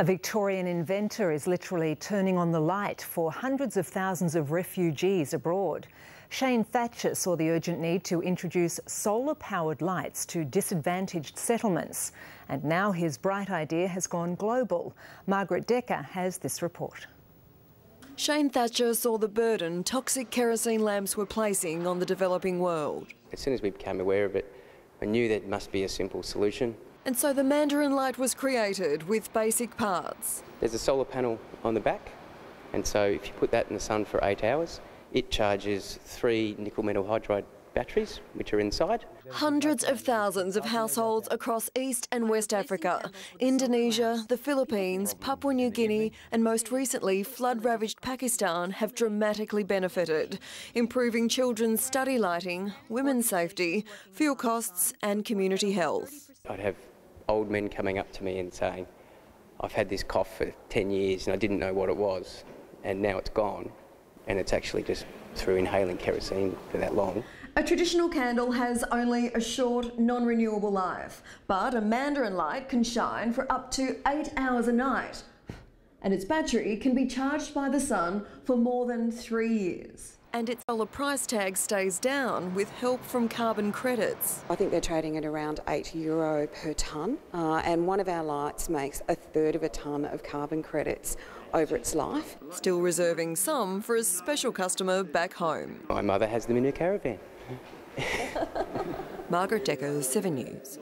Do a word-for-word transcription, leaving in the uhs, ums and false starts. A Victorian inventor is literally turning on the light for hundreds of thousands of refugees abroad. Shane Thatcher saw the urgent need to introduce solar-powered lights to disadvantaged settlements. And now his bright idea has gone global. Margaret Dekker has this report. Shane Thatcher saw the burden toxic kerosene lamps were placing on the developing world. As soon as we became aware of it, I knew there must be a simple solution. And so the Mandarin light was created with basic parts. There's a solar panel on the back, and so if you put that in the sun for eight hours, it charges three nickel metal hydride batteries, which are inside. Hundreds of thousands of households across East and West Africa, Indonesia, the Philippines, Papua New Guinea and most recently flood-ravaged Pakistan have dramatically benefited, improving children's study lighting, women's safety, fuel costs and community health. I'd have old men coming up to me and saying, I've had this cough for ten years and I didn't know what it was and now it's gone, and it's actually just through inhaling kerosene for that long. A traditional candle has only a short, non-renewable life, but a Mandarin light can shine for up to eight hours a night, and its battery can be charged by the sun for more than three years. And its solar price tag stays down with help from carbon credits. I think they're trading at around eight euro per tonne, uh, and one of our lights makes a third of a tonne of carbon credits over its life. Still reserving some for a special customer back home. My mother has them in her caravan. Margaret Dekker, seven news.